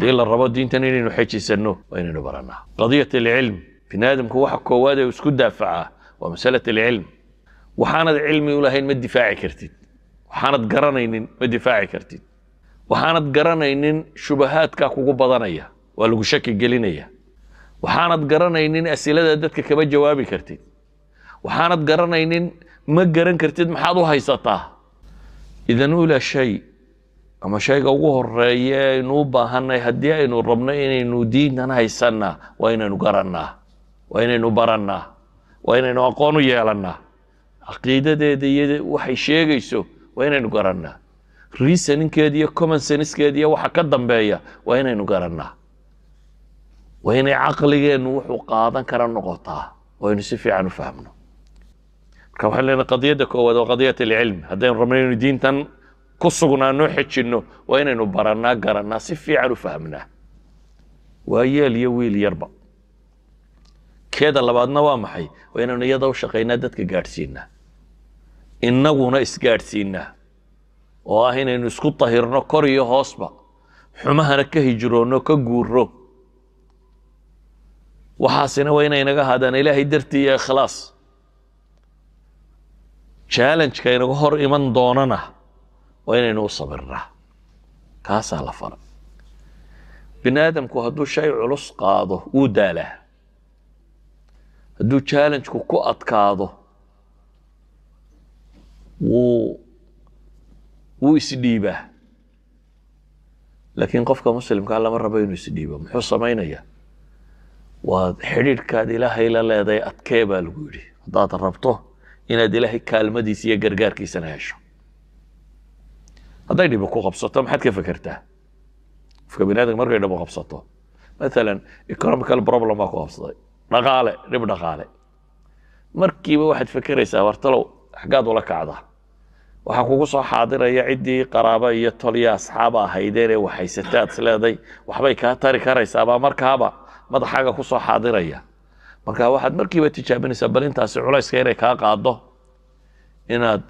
ديل الرباط دين تاني نحكي سنه وين نبرنا قضية العلم بنادم كوحد كواده ويسكت دافعه ومسألة العلم وحاند علمي ولا هين ما الدفاعي كرتيد وحاند قرنين ما الدفاعي كرتيد وحاند قرنين شبهات كاكو بضانية ولو شك جلينية وحاند قرنين أسئلة دتك كبد جوابي كرتيد وحاند قرنين ما قرن كرتيد محاضو هيسطاه إذا ولا شيء أما شيء قوه الرأي نوبة هنا يهديه إنه ربنا إنه ديننا هيسنا وإنه نقرنا وإنه نبرنا وإنه نقانو يالنا عقيدة دي وحي شيء يسو وإنه نقرنا ريسن كادية كمان سنس كادية وحكدم بيا وإنه نقرنا وإنه عقلي نوح وقاضن كرنا نقطة وإنه سفي عنه فهمنا كوحلنا قضية كواد وقضية العلم هذين ربنا دين تن كسقنا نوحجنه وين نبرنا قرنا سفي عرو فهمنا ويا اليويل يربع كذا اللي بعدنا وامحي وين نيضا وشقينا دتك قارسينا إنه ناس قارسينا وهنا نسكت طهرنا كريه هاصبع حماه ركه جرونا كجورو وحاسنا وين ينجا هذا إلهي درتي خلاص تشالنج كينا هور إيمان دوننا وين نوصل الره كاس على فرق بنادم كو هدو شيء علص قاضه وداله هدو تشالنج كو كؤت قاضه ويسديبه لكن قف كمسلم قال له مره بينو يسديبه محو سمينيا وحرير كاد الهي لا لدي اتكيبه لو يري هداد ربطه إن الهي كالمديس يا غرغاركيس انا هشو هذا اللي بكو قبصته ما حد كيف فكرته في بنادم مرة يدبو قبصته مثلا ايكونوميكال بروبلم ما كو قبصته دقاله رب دقاله مركيبه واحد فكريسا ورتلو حقاد ولا كعده waxa kugu soo xaadiraya cidii qaraaba iyo taliya asxaab ah haydeere waxay sataad sleeday waxbay ka taari karaysaa ba markaaba madaxaaga ku soo xaadiraya marka waxaad markiiba tijaabinaysaa bal intaasi culayska inay ka qaado inaad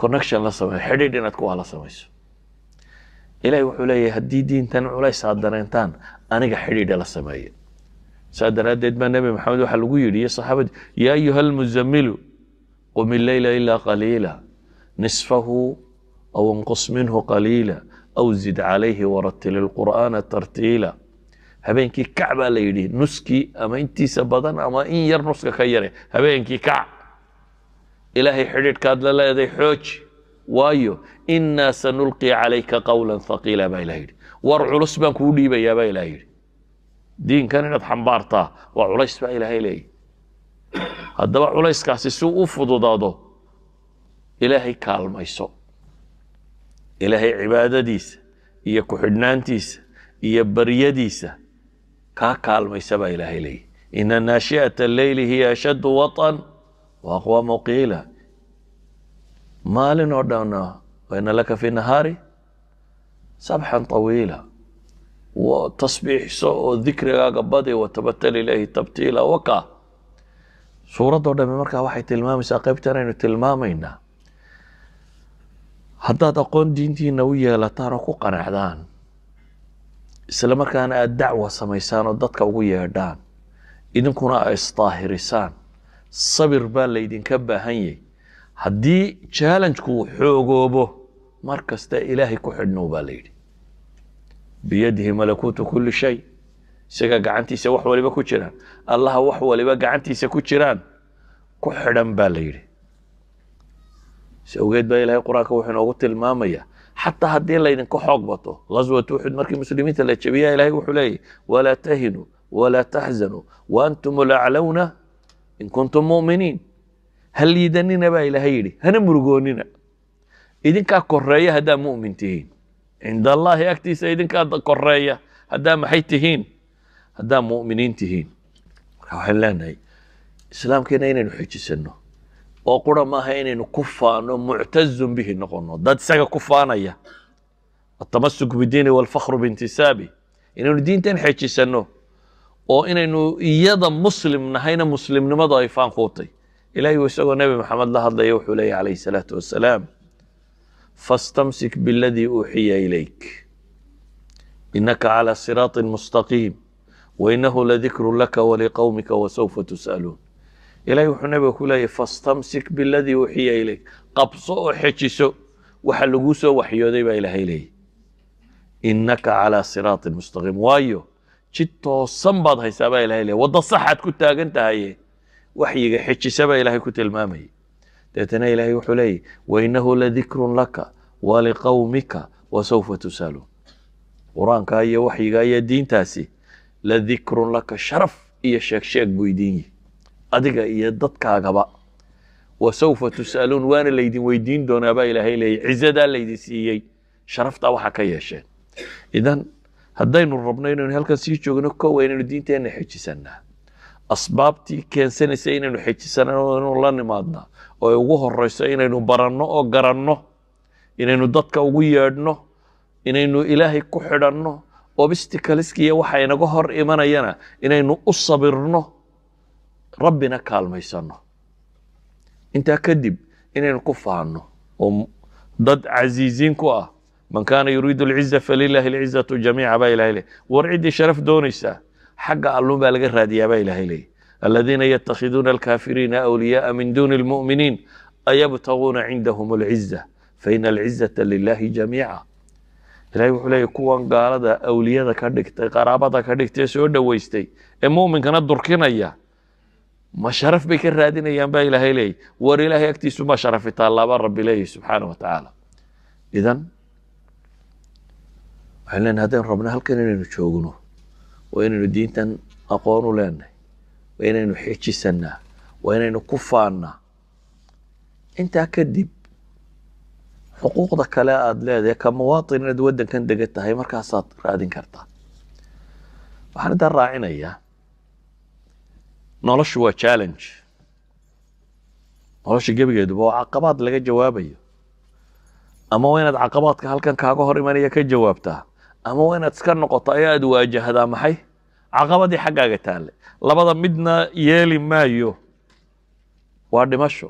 connection la sameeyo xidhiidh inaad ku wala sameeyso ilaahay wuxuu leeyahay haddii diintan culays aad dareentaan aniga xidhiidh la sameeyo saadaradeed ma nabi maxamed waxa lagu yiri saxaabad ya ayyuhal muzammilu qum al-layla illa qalila nisfahu aw inqus minhu qalila aw zid alayhi wa rattil al-qur'ana tartila habeenkii kac baa la yidhi nuskii ama intiisa badan ama in yar nuska ka yare habeenkii kac إلهي حريت كادلا لا يدي حوج وايو إنا سنلقي عليك قولا ثقيلا بايلاير وارعلس بان كولي بيا بايلاير دين كان ينض حنبارتا وعليس بايلاي لي هدبا عليس كاسي سوء فضدادو إلهي كالما يسو إلهي عبادة ديس إيا كحدنان تيس إيا بريا ديس كا كالما يسبا إلهي لي إن ناشئة الليل هي أشد وطن وأقوام قيلة ما لنردنا وإن لك في النهار سبحا طويلة وتصبيح سوء ذكر قبضي وتبتل إليه تبتيلا وقع سورة دورنا بمركة واحد تلمام ساقب ترين تلمامين حتى تقول دينتي نوية لا تاركو قنعدان إسلام كان الدعوة سميسان وضدك وقوية هردان إذن كنا إصطاهرسان صبر بان ليدين كبا هنيي هدي تشالنج كو حوغوبو مركز تا إلهي كو حدنو بان ليدي بيده ملكوت كل شيء سيكا قعنتيسا وحوالي با كوتشيران الله وحوالي با قعنتيسا كوتشيران كو حدن بان ليدي سوغيت با إلهي قرآنك وحن وقت المامية حتى هدين ليدين كو حوغبطو غزوة وحد مركي مسلمين تلاتش بيها إلهي وحولي ولا تهنوا ولا تحزنوا وأنتم الأعلون إن كنتم مؤمنين هل يدنينا با إلى هيري هنمرقوننا إذن كاكورية هدا مؤمنتين عند الله أكتس إذن كاكورية هدا محيتهين هدا مؤمنين تهين وحلانا إسلام كينا نحيج سنه وقرى ما هينا نكفانه معتز به نقولنا داد ساقا كفانية التمسك بديني والفخر بانتسابي إنه الدين تنحيج سنه oo inaynu iyada muslim nahayna muslimnimada ay faan qootay ilaahay isagoo nabi maxamed la hadlay wuxuu leeyahay alayhi salatu wasalaam fastamsik billadhi uhiya ilayk إنك على صراط مستقيم وإنه لذكر لك ولقومك وسوف تسألون. إلهي وحنبه كله فاستمسك بالذي أوحي إليك قبصه حجسه وحلقوسه وحيوذي بإلهي إليه إنك على صراط مستقيم. وايو جدتو صنبض هيسابا إلهي إليه وضا صحت كنت أغنت هايه وحيق حجسابا إلهي كنت المامي تتنا إلهي وحليه وإنه لذكر لك ولقومك وسوف تسألون. قرآنك هايه وحيق هايه الدين تاسي لذكر لك شرف إيا شاكشاك بويديني أدقى إيا الددك أقبأ وسوف تسألون وان اللي يدين ويدين دون أبا إلهي إليه عزدا اللي يدين سيئي شرفت أوحكا يا شيء. إذن هدين الربنا إنه هلكا سيجوغ نكو وإنه الدين تاني حيشي سنة أسبابتي كان سنة سيئنا إنه حيشي سنة وإنه الله نمادنا ويوه الرئيسين إنه برنو أو قرنو إنه الددك ويادنو إنه إلهي كحرنو وبستكالسكي وحينا قهر إيمانا ينا إنه أصبرنو ربنا كالميسانه انت كذب انين كف عنه ضد عزيزين كوا من كان يريد العزه فلله العزه جميعا با اله اليه ورعدي شرف دونيسا حق الله با لغا راديا با اله اليه الذين يتخذون الكافرين اولياء من دون المؤمنين ايبتغون عندهم العزه فان العزه لله جميعا. إلهي وحلي كوان قالدا اولياء كدغتي قرابدا كدغتي سو دويستي المؤمن كان دركينيا ما شرف بك الرادين أيام با إلهي لي ور إلهي أكتسو ما شرفت الله رب إليه سبحانه وتعالى. إذن وحلنا هذين ربنا هل كان إنه تشوقنه وإنه الدين تن أقوانه لنا وإنه حيشي سنة وإنه كفانا أنت أكدب حقوق ذاك لا أدلاد كمواطن أدودا كان دقتها هي مركزات رادين كرتا وحنا ده راعينا إياه. noloshu waa challenge nolosha gebigeeduba waa caqabaad laga jawaabayo ama waa inaad caqabaadka halkan kaaga hor imanaya ka jawaabtaa ama waa inaad iska noqoto ayaad waajahdaa maxay caqabadii xaggaaga taale labada midna yeeli maayo waa dhimasho.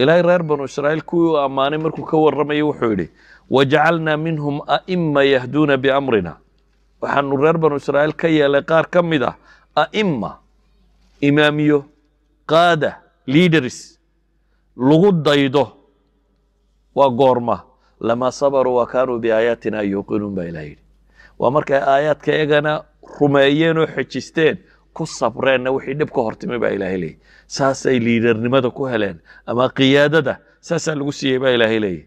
Ilaahay reer banu Israa'iil kuwii ammaanay markuu ka warramay wuxuu yidhi wajacalnaa minhum a'imma yahduuna biamrina waxaanu reer banu Israa'iil ka yeelay qaar ka mid ah a'imma إماميو قادة ليدرس لغد دايدو وغورما لما صبروا وكانوا بآياتنا يوقنون بإلهي ومركا آيات كيغانا رميين وحجستين كصبرين وحي نبكو هرتمي بإلهي ساسي ليدر نمدو كوهلين أما قيادة ده ساسا لغسي بإلهي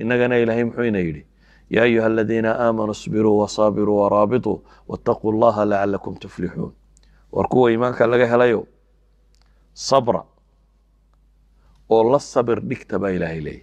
إننا إلهي محوين يلي يا أيها الذين آمنوا اصبروا وصابروا ورابطوا واتقوا الله لعلكم تفلحون. وركو إيمانك اللي هلايو صبرا والله الصبر دكت با إلهي لي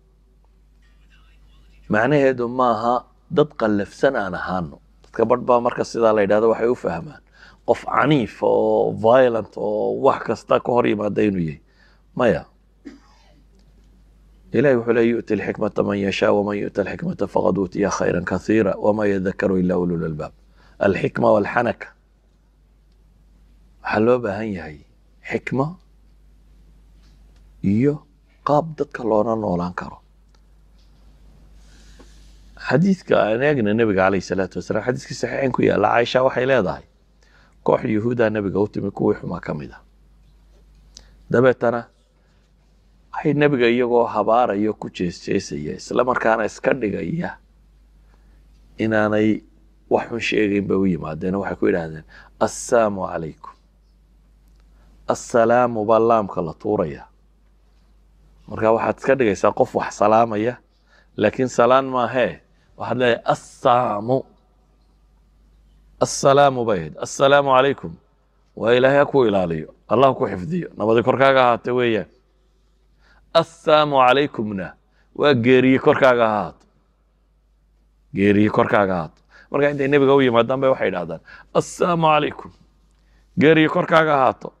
معناه هيدو ماها ددقا لفسان أنا هانو تكبرت بها مركز سيدا ليد هذا وحيو فهمان قف عنيف أو violent أو وحكستا قهري ما دينو يي مايا. إلهي وحلي يؤتي الحكمة من يشاء ومن يؤتى الحكمة فقد أوتي خيرا كثيرا وما يذكر إلا أولو الألباب. الحكمة والحنكة حلو بهاي هي حكمة iyo qaab dadka loona noolaan karo. Xadiiska aan eegna nabiga kaleey salaatu wasalaam xadiiska saxiixan ku yaala Aisha waxay leedahay koox Yahuuda nabiga u timi kuwii xuma kamid ah dabeetana ay nabiga iyagoo habaarayo ku jeesjeesaya isla markaana iska dhigaya inaanay wax xun sheegaynba u yimaadeen waxay ku yiraahdeen assalaamu calaykum assalaamu ballaamka la tuuraya marka waxaad iska dhigaysaa qof wax salaamaya laakiin salaan ma ahe waxaad leeyahay assalaamu bayd assalaamu alaykum wa ilaahay ku ilaaliyo allah ku xifdiyo nabadii korkaaga ahaatay weeyaan assalaamu alaykumna waa geeriyi korkaaga ahaato marka intay nebiga u yimaadaan bay waxay yidhaahdaan assalaamu alaykum geeriyo korkaaga haato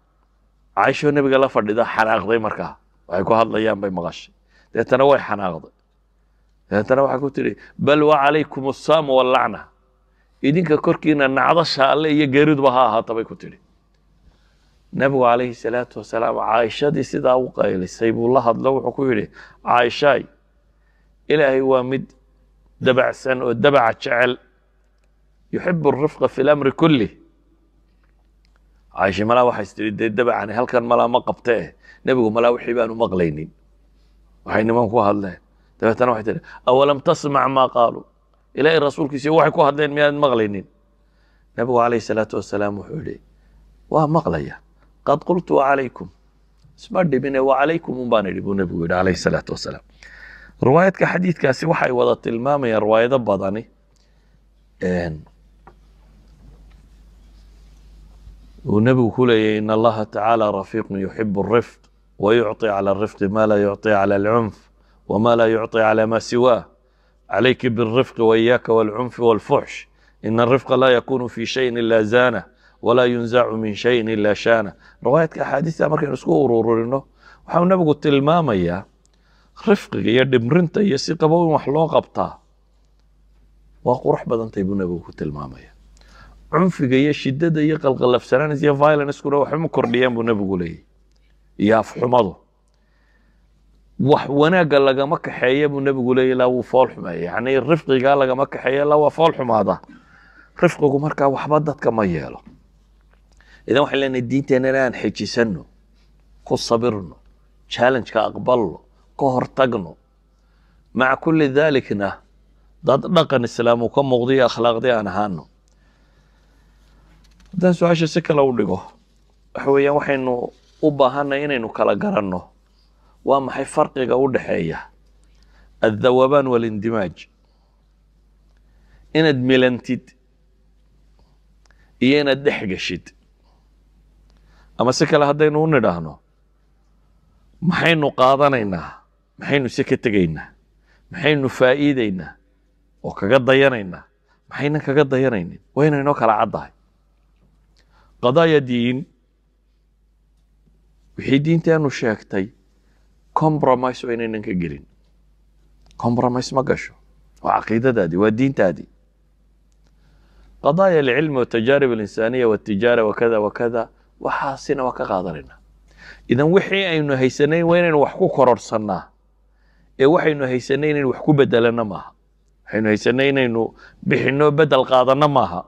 Aisha nabiga la fadhida xanaaqday markaa waxay ku hadlayaan bay maqashay deetana way xanaaqday deetana waxa ku tiri bal wa alaykum as-saam wal la'na idinka korkiina nacdasha alle iyo geeriduba ha ahaato bay ku tiri nabigu alayhi salaatu wa salaam Aishadii sidaa u qaylisay buu la hadlay wuxuu ku yiri Aishay ilaahi waa mid dabacsan oo dabac jecel yuhibbu ar-rifqa fi al-amri kulli عايشة ملا واحد يستريد الدبع عن هل كان ملا ما قبته نبغوا ملا وحيبان ومغلينين وحين ما نكوها لين تبعتنا واحد أولم تسمع ما قالوا إلى الرسول كيسي واحد كوها لين ميان مغلينين نبغوا عليه الصلاة والسلام وحولي ومغلية قد قلت عليكم سمردي بنا وعليكم مباني لبو نبغوا عليه الصلاة والسلام روايتك حديث كاسي وحي وضت المامة يا رواية ضبضاني والنبي يقول إن الله تعالى رفيق يحب الرفق ويعطي على الرفق ما لا يعطي على العنف وما لا يعطي على ما سواه عليك بالرفق وإياك والعنف والفحش إن الرفق لا يكون في شيء إلا زانه ولا ينزع من شيء إلا شانه رواية كأحاديث أمريكا نسكو ورور إنه وحاول النبي قلت الماما يا رفق يا دمرنت يا سيقبوي محلوقة بطاه وأقرح بدن تيبون نبي قلت الماما يا عنفقة يا شدادة يا قلقلفسنان يا فايلنس كلها وحمو كرديان بو نبغو لي يا فحمضو وحوانا قال لك مكة حياة بو نبغو لي لا وفول حما يعني الرفق قال لك مكة حياة لا وفول حما هذا رفقكو مركا وحبضت كما يالو إذا وحنا الدين تانا لا نحكي سنو كو صبرنو تشالنج كأقبلو كو هرتقنو مع كل ذلك نه ضد نقن السلام وكم مغضي أخلاق دي أنا هانو haddaan su-aasha si kale u dhigo waxa weeyaan waxaynu u baahannahay inaynu kala garanno waa maxay farqiga u dhexeeya aldhawabaan walindimaaj inaad milantid iyo inaad dhex geshid ama si kale haddaynu u nidhaahno maxaynu qaadanaynaa maxaynu si ka tegaynaa maxaynu faa'iidaynaa oo kaga dayanaynaa maxaynan kaga dayanaynin waa inaynoo kala caddahay قضايا دين وحي دين تانو شاكتاي كومبرمايس وينين نكجلين كومبرمايس ما قشو وعقيدة دادي والدين تادي قضايا العلم والتجارب الإنسانية والتجارة وكذا وكذا وحاسنا وكغادرنا إذا وحي إنه هيسنين وين وحكو قرار صناه إيه وحي إنه هيسنين وحكو بدلنا ماها إنه هيسنين إنه بحنو بدل قادرنا ماها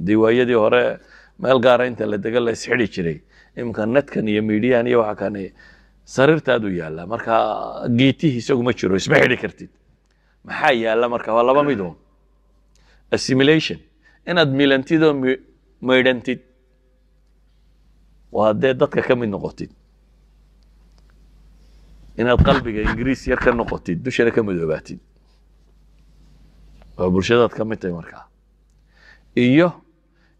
diiwaayadii hore meel gaar ah inta la degal la isxiri jiray imkanadkan iyo meediyan iyo waxa kane sariirtaadu yaala marka geetihi isagu ma jiro isma xiri kartid maxaa yaala marka waa laba midoon assimilation inaad milantid oo maydantid waa dadka ka mid noqotid inaad qalbiga ingiriisi yar ka noqotid dushana ka madoobaatid waa bulshadaad ka mid tahay marka iyo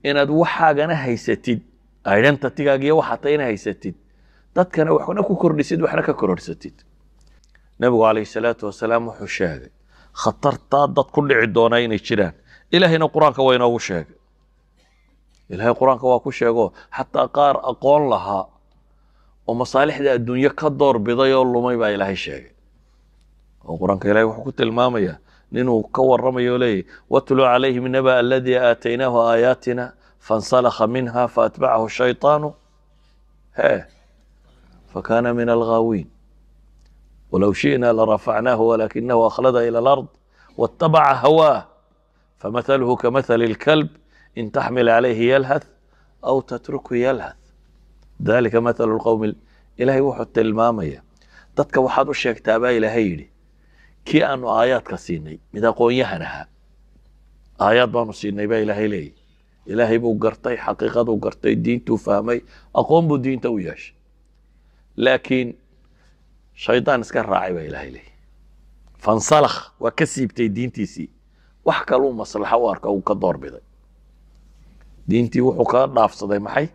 inaad waxaagana haysatid identity-gaaga iyo waxa taayna haysatid dadkana waxna ku kordhisid waxna ka kordhisid nabigu kaleey salaatu wa salaam wuxuu sheegay khatarta dad ku dhici doona inay jiraan ilaahina quraanka waa inuu sheegay ilaahay quraanka waa ku sheego hatta qaar aqoon laha oo masalixda adduunyo ka door biday oo lumay baa ilaahay sheegay oo quraanka ilaahay wuxuu ku tilmaamayaa نينو كور رمي يولي واتلو عليهم النبأ الذي آتيناه آياتنا فانسلخ منها فأتبعه الشيطان فكان من الغاوين ولو شئنا لرفعناه ولكنه أخلد إلى الأرض واتبع هواه فمثله كمثل الكلب إن تحمل عليه يلهث أو تتركه يلهث ذلك مثل القوم إلهي وحدت المامية تتكو حدو الشيكتابا إلهيلي كي أنو آيات كسيني مذا قوية هنها آيات بانو سيني با إلهي لي إلهي بو قرطي حقيقة بو قرطي دينتو فهمي أقوم بو دينتو وياش لكن شيطان اسكن راعي إلهي لي فانصلخ وكسبتي دينتيسي وحكى له مصلحة واركا وكدور بيضي دينتي وحكا نافصدي محي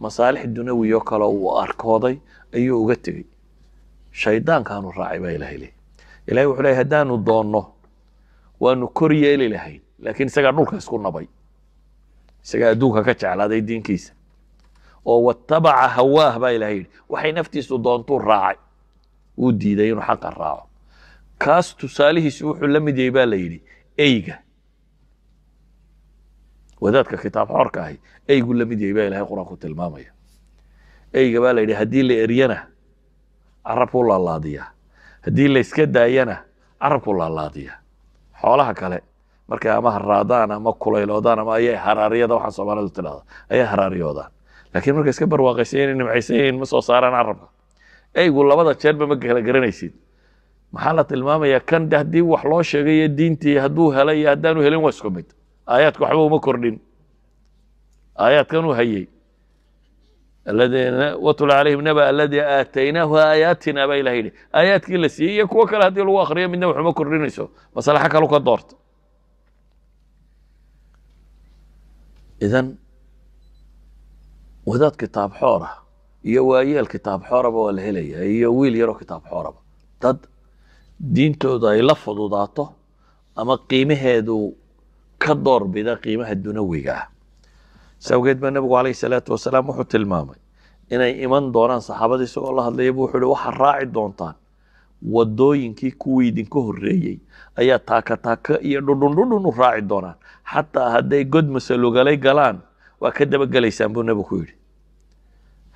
مصالح الدنيوية وكلا واركوضي أيو قتغي شيطان كانوا راعي إلهي لي إلهي وحلي هدانو دونه وأنو كوريا إلهي لكن سكر نورك يسكن نبي سكر دوكا كتشعل هذا الدين كيسة واتبع هواه با إلهي وحي نفتي سودانتو الراعي ودي دينو حق الراعي كاس تساليه سوح لم يديبا ليلي أيجا وذاتك كتاب حركة هي أيجو لم يديبا لها قراءة المامية أيجا با ليلي هدي اللي إريانا عربوا الله الله ديها هدي اللي سكدا إيانا عربوا الله الله ديها حولها كله مركا ما هرادانا ما كوليلودانا ما أي هرارية ده حسب على التلاذ أي هرارية ده لكن مركا سكبر واقسين إن معيسين مصر صارن عربها أيجو الله بدأ تشرب مكة جرينيسيد محلة المامية كان ده دي وحلوشة غي دينتي هدوها لي هدانو هلين واسكمت آيات كحبو مكردين آيات كانوا هيي الذين وطل عليهم نبأ الذي آتيناه آياتنا بإله هيلي آيات كلا سي يكوى كلا هدي الواخرية من نوح مكردين يسو بس أنا حكى لك الدورت إذن وذات كتاب حورة يوايا الكتاب حوربة والهلية يويل يرو كتاب حوربة تد diintooda ay la fududaato ama qiimaheedu ka doorbida qiimaha dunyawiga ah sawgeed baa nabigu kaleey salaatu wasalaam wuxuu tilmaamay inay iman doonaan saxaabada isagoo la hadlay buu wuxuu waxa raaci doontaan wadooyinkii kuwii idinka horeeyay ayaa taaka iyo dhudhundhudhun raaci doonaan xataa haday god masalugalay galaan waa ka daba galaysaan buu nabigu ku yiri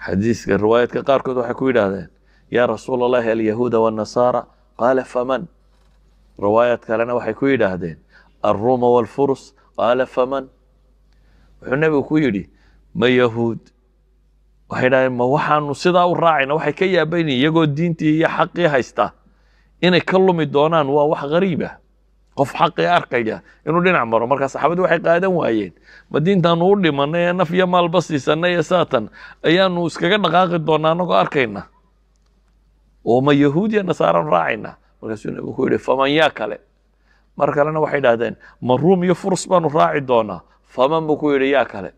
xadiiska riwaayadka qaarkood waxa ku yiraahdeen ya rasuulullaahi al-yahuud wa an-nasaara قال فمن روايتك لنا وحي كويدا هذين الروم والفرس قال فمن والنبي كويدي ما يهود وحيدا ما وحن صدا وراعنا وحي كيا بيني يجو دينتي يا حقي هايستا إن كلهم يدونان ووح غريبة قف حقي أركيا إنه دين عمره مركز صحابته وحي قاعدا وعيين مدينة نور لي من أنا في مال بسي سنة ساتن أيانو سكجنا غاق دونان وأركينا وما يهودي نصارى راعينا ورسول الله يقول فمن ياكل مركل انا واحد هذين من روم يفرس بانو راعي دونا فمن بكوير ياكل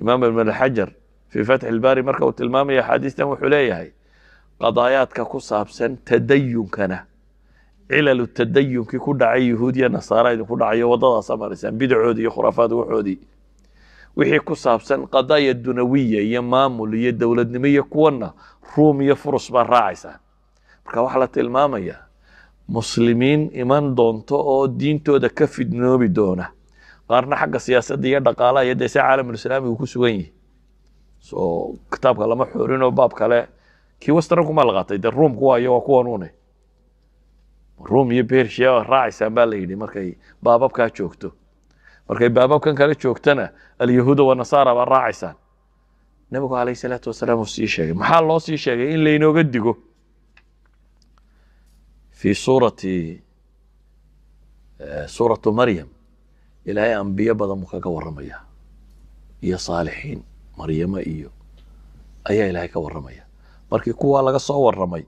امام ابن الحجر في فتح الباري مركو تلمامي حديثنا وحليه هي قضايات ككصابسن تدين كنا علل التدين كي كدعي يهودي نصارى كدعي وضا سمرسن بدعودي خرافات وحودي وحي كصابسن قضايا الدنويه يا مامول يا دوله نميه كونا رومية فرس بان راعيسان مركا وحلا تلمامية مسلمين إيمان دونتو أو دينتو دا كفي دنوبي دونه قارنا حق السياسة دي يدقالا يدسي عالم الإسلامي وكسويني سو كتابك لما حورينو بابك لا كي وستركم الغاطي دا الروم كوا يوا كوا نوني روم يبيرش يوا راعيسان باليدي مركا بابك هتشوكتو مركا بابك كان كالي تشوكتنا اليهود والنصارى بان راعيسان نبيكو عليه الصلاة والسلام سي شيء محال الله سي شيء إن لينو قدقو في سورة مريم إلى أنبياء بدا مكاكا ورميها يا صالحين مريم إيو أيا إلهي كورميها مركي كوا لغا صور رمي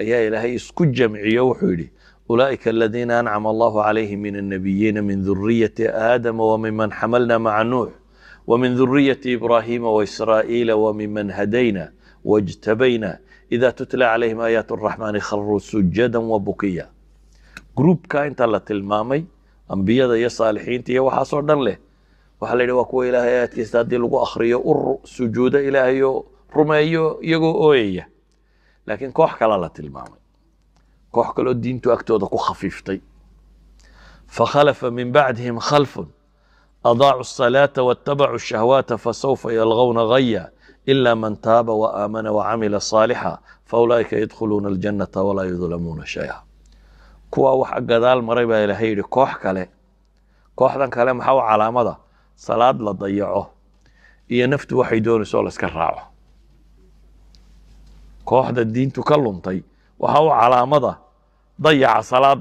أيا إلهي اسكو جمعي وحولي أولئك الذين أنعم الله عليهم من النبيين من ذرية آدم وممن حملنا مع نوح ومن ذرية إبراهيم وإسرائيل وممن هدينا واجتبينا إذا تتلى عليهم آيات الرحمن خروا سجدا وبكيا جروب كاين تلت المامي أنبياء يا صالحين تي وحاصر دن له وحلي وكو إلى آيات يستدي لغو أخرية أر سجود إلهي رميو يغو أوية لكن كوح كلالت المامي كوح كلو الدين تو أكتو خفيفتي فخلف من بعدهم خلف أضاعوا الصلاة واتبعوا الشهوات فسوف يلغون غيا إلا من تاب وآمن وعمل صالحا فأولئك يدخلون الجنة ولا يظلمون شيئا كوا وحق دال مريبا إلى هيري كوح كالي كوح دان كالي محاو على مدى صلاة لضيعوه إيا نفت وحيدون سولس كراعوه كوح دا الدين تكلم طي وحاو على مدى ضيع صلاة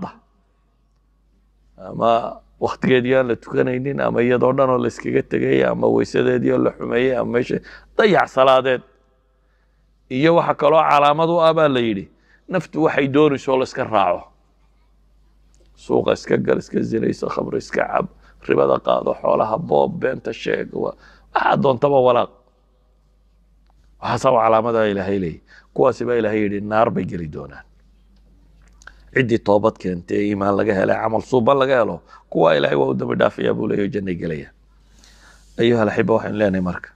ما waqtigeedii la tukanaynin ama iyadoo dhan oo la iskaga tagay ama waysadeedii la xumeeyay ama meesha dayac salaadeed iyo waxa kale oo calaamad u ah baa la yiri naftu waxay doonayso la iska raaco suuqa iska gal iska zinayso khamr iska cab ribada qaado xoolaha boob beenta sheeg waxa doontaba walaaq waxa soo calaamada Ilaahay leeyahay kuwaasi baa Ilaahay yiri naar bay gali doonaan عدي طوبات كانت إيمان لقاها لا عمل صوبا لقاها له كوا إلهي وودم دافي أبو ليه جنة قليا أيها الأحبة وحين لاني مركا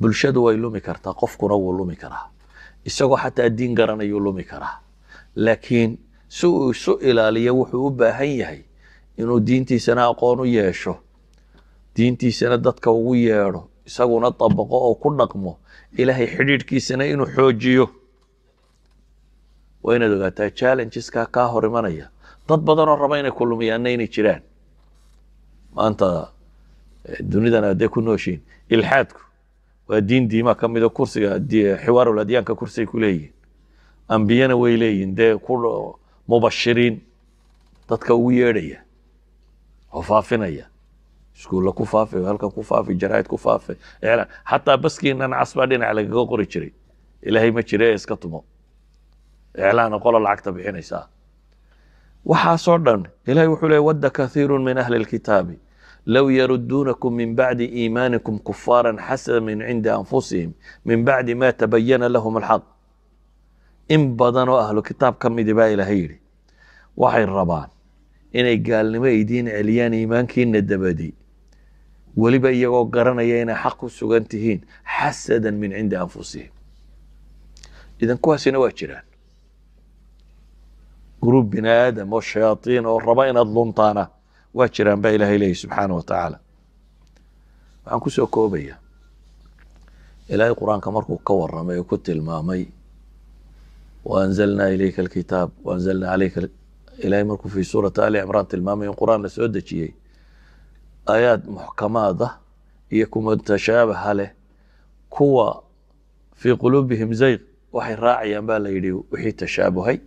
بلشدوا يلومي كرتا قفكو نو لومي كرها يساقوا حتى الدين قرانا يلومي كرها لكن سئل لي وحو باهي إنو دينتي سنة قانو ياشو دينتي سنة دتك ويارو يساقوا نطبقوا أو كل نقمو إلهي حديد كي سنة إنو حوجيو وين دوغاتا تشالنجز كا هورمانيا ضد بدن الرباين كلهم يانين تشيران ما انت دونيدنا ديكو نوشين الحادكو والدين ديما كم اذا كرسي دي حوار الاديان ككرسي كليين انبيانا ويليين دي كل مبشرين ضد كويريا وفافينيا شكون لا كوفافي هلكا كوفافي جرايد كوفافي يعني حتى بسكي ان عصبادين على قوري جري الهي ما جري اسكا تمو إعلان قول العقد بحنيسا وحاصرا إلهي وحلي ود كثير من أهل الكتاب لو يردونكم من بعد إيمانكم كفارا حسنا من عند أنفسهم من بعد ما تبين لهم الحق إن بدنوا أهل الكتاب كم دباء إلهي وحي الربان إن قال لما يدين عليان إيمانك إن الدبادي ولبا يقرن يين حق سجنتهين حسدا من عند أنفسهم إذا كواسين واجران جروب بني ادم والشياطين والربائن الضلمطانه واشرا با الهي اليه سبحانه وتعالى. وعن كسو كوبيا الهي القران كمركو كورمي وكت المامي وانزلنا اليك الكتاب وانزلنا عليك الهي مركو في سوره ال عمران المامي القران لسودجي ايات محكمات يكون متشابه له كوا في قلوبهم زيغ وحي راعيا با لا يدي وحي تشابهي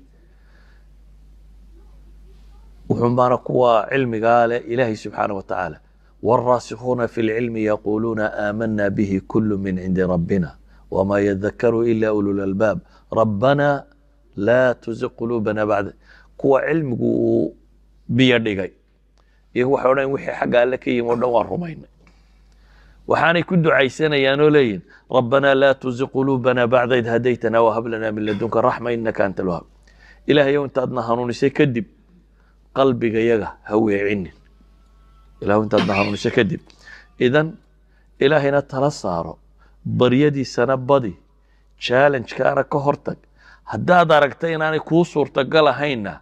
وحمارك كوا علم قال إلهي سبحانه وتعالى والراسخون في العلم يقولون آمنا به كل من عند ربنا وما يذكر إلا أولو الألباب ربنا لا تزغ قلوبنا بعد كوا علم بيدقي يهو حولين وحي حق قال لك يمرنا والرمين وحاني كدو عيسانا يا نولين ربنا لا تزغ قلوبنا بعد إذ هديتنا وهب لنا من لدنك الرحمة إنك أنت الوهاب إلهي يوم تأدنا هنوني سيكدب قلبك يجا هو يعين إلهي أنت النهار مش كدب إذن إلهي نترصاره بريدي سنة بدي تشالنج كأنا كهرتك هدا درجتين أنا كوسورتك قال هينا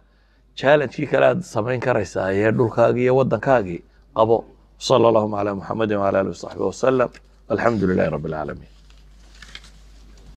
تشالنج كي كلا سبعين كريسة يردو كاجي يودن كاجي أبو صلى الله على محمد وعلى آله وصحبه وسلم الحمد لله رب العالمين.